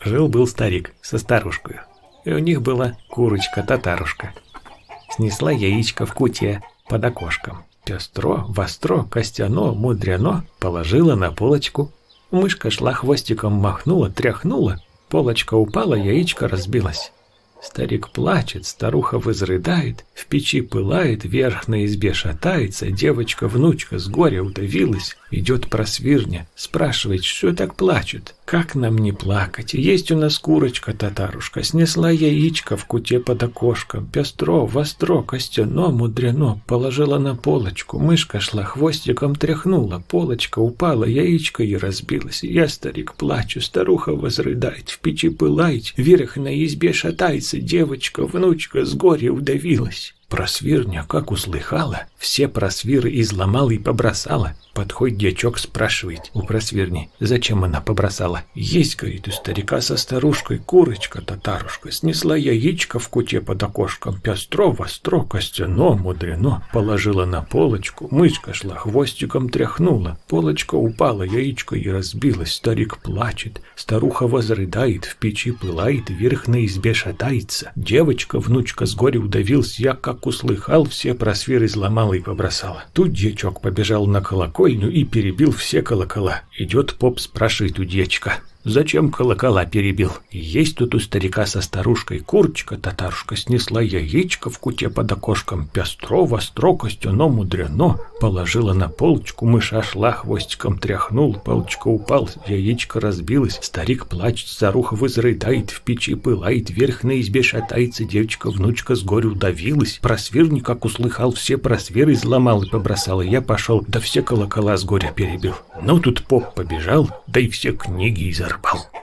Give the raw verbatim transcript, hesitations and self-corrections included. Жил-был старик со старушкою, и у них была курочка-татарушка. Снесла яичко в куте под окошком. Пестро, востро, костяно, мудрено положила на полочку. Мышка шла хвостиком, махнула, тряхнула. Полочка упала, яичко разбилось. Старик плачет, старуха возрыдает, в печи пылает, вверх на избе шатается, девочка-внучка с горя удавилась, идет просвирня, спрашивает, что так плачет, как нам не плакать, есть у нас курочка-татарушка, снесла яичко в куте под окошком, пестро, востро, костяно, мудрено, положила на полочку, мышка шла, хвостиком тряхнула, полочка упала, яичко и разбилось, я, старик, плачу, старуха возрыдает, в печи пылает, вверх на избе шатается, девочка, внучка с горя удавилась. Просвирня, как услыхала, все просвиры изломала и побросала. Подходит дьячок, спрашивает у просвирни, зачем она побросала. Есть, говорит, у старика со старушкой курочка-татарушка. Снесла яичко в куте под окошком. Пестро, востро, костяно, мудрено. Положила на полочку. Мышка шла, хвостиком тряхнула. Полочка упала, яичко и разбилось. Старик плачет. Старуха возрыдает, в печи пылает, вверх на избе шатается. Девочка, внучка с горя удавилась, я как услыхал, все просвиры изломала и побросала. Тут дьячок побежал на колокольню и перебил все колокола. Идет поп, спрашивает у дьячка, зачем колокола перебил? Есть тут у старика со старушкой курочка-татарушка, снесла яичко в куте под окошком, пестро, востро, костяно, мудрено, положила на полочку, мыша шла, хвостиком тряхнул, полочка упал, яичко разбилось, старик плачет, старуха возрыдает, в печи пылает, вверх на избе шатается, девочка-внучка с горя удавилась, просвирник, как услыхал, все просвиры изломал и побросал, и я пошел, да все колокола с горя перебил. Но тут поп побежал, да и все книги изорвал. Пал.